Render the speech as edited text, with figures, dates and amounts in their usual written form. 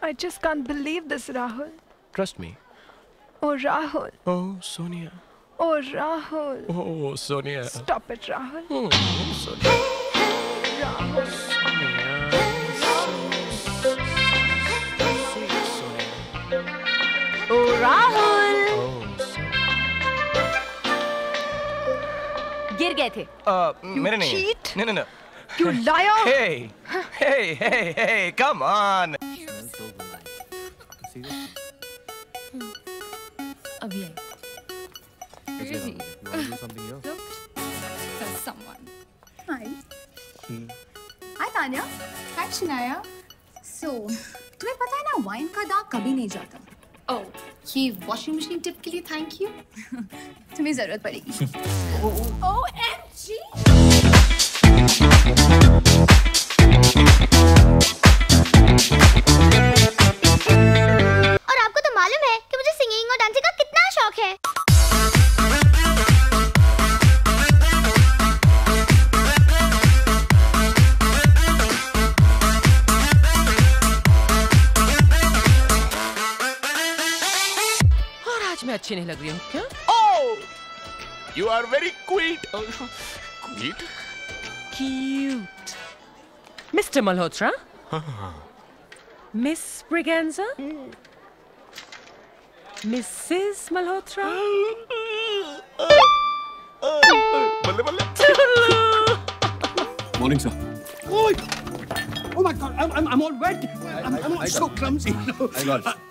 I just can't believe this, Rahul. Trust me. Oh, Rahul. Oh, Sonia. Oh, Rahul. Oh, Sonia. Stop it, Rahul. Oh, Sonia. Rahul. Sonia. Oh, Rahul. गिर गए थे। मेरे नहीं। You cheat? No. You liar. Hey, come on. अभी है। Really? Look, there's someone. Hi. Hi, Tanya. Hi, Shania. So, तुम्हें पता है ना wine का दाग कभी नहीं जाता। Oh, ये washing machine tip के लिए thank you. तुम्हें ज़रूरत पड़ेगी। OMG! और आपको तो मालूम है कि मुझे singing और dancing का कितना शौक है। अच्छी नहीं लग रही हूँ क्या? Oh, you are very cute. Cute. Mr. Malhotra. Miss Briganza. Mrs. Malhotra. Morning, sir. Oh my God! I'm all wet. I'm so clumsy.